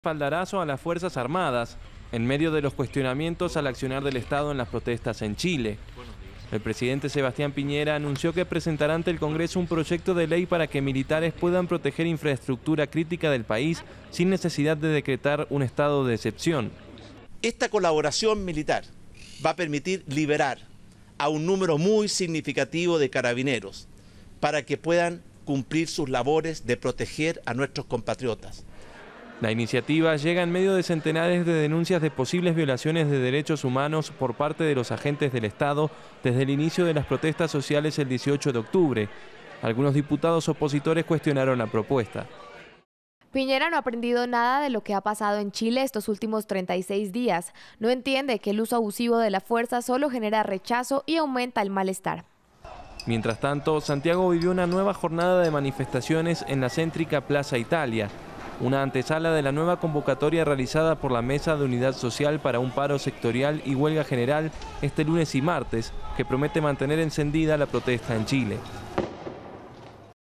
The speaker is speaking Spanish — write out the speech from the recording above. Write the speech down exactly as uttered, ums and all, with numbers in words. Espaldarazo a las Fuerzas Armadas en medio de los cuestionamientos al accionar del Estado en las protestas en Chile. El presidente Sebastián Piñera anunció que presentará ante el Congreso un proyecto de ley para que militares puedan proteger infraestructura crítica del país sin necesidad de decretar un estado de excepción. Esta colaboración militar va a permitir liberar a un número muy significativo de carabineros para que puedan cumplir sus labores de proteger a nuestros compatriotas. La iniciativa llega en medio de centenares de denuncias de posibles violaciones de derechos humanos por parte de los agentes del Estado desde el inicio de las protestas sociales el dieciocho de octubre. Algunos diputados opositores cuestionaron la propuesta. Piñera no ha aprendido nada de lo que ha pasado en Chile estos últimos treinta y seis días. No entiende que el uso abusivo de la fuerza solo genera rechazo y aumenta el malestar. Mientras tanto, Santiago vivió una nueva jornada de manifestaciones en la céntrica Plaza Italia, una antesala de la nueva convocatoria realizada por la Mesa de Unidad Social para un paro sectorial y huelga general este lunes y martes, que promete mantener encendida la protesta en Chile.